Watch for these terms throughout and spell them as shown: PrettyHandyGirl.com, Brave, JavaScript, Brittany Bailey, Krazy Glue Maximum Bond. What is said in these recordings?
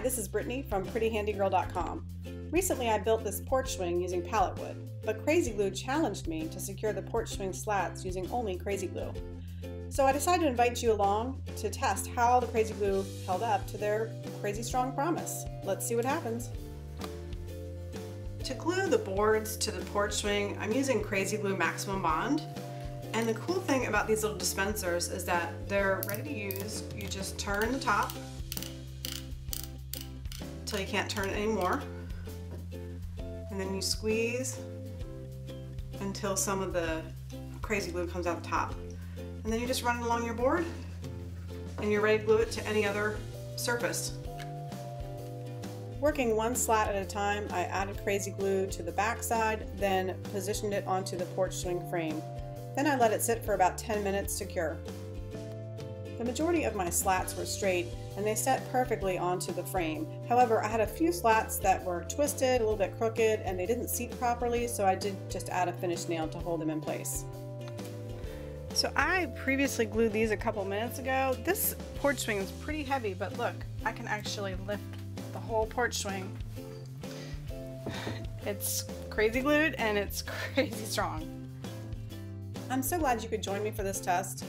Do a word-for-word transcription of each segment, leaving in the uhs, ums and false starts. Hi, this is Brittany from Pretty Handy Girl dot com. Recently I built this porch swing using pallet wood, but Krazy Glue challenged me to secure the porch swing slats using only Krazy Glue. So I decided to invite you along to test how the Krazy Glue held up to their crazy strong promise. Let's see what happens. To glue the boards to the porch swing, I'm using Krazy Glue Maximum Bond. And the cool thing about these little dispensers is that they're ready to use. You just turn the top until you can't turn it anymore, and then you squeeze until some of the Krazy Glue comes out the top, and then you just run it along your board and you're ready to glue it to any other surface. Working one slat at a time, I added Krazy Glue to the back side, then positioned it onto the porch swing frame. Then I let it sit for about ten minutes to cure. The majority of my slats were straight and they set perfectly onto the frame. However, I had a few slats that were twisted, a little bit crooked, and they didn't seat properly, so I did just add a finish nail to hold them in place. So I previously glued these a couple minutes ago. This porch swing is pretty heavy, but look, I can actually lift the whole porch swing. It's Krazy Glued and it's crazy strong. I'm so glad you could join me for this test.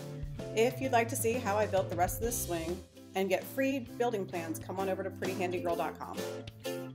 If you'd like to see how I built the rest of this swing and get free building plans, come on over to Pretty Handy Girl dot com.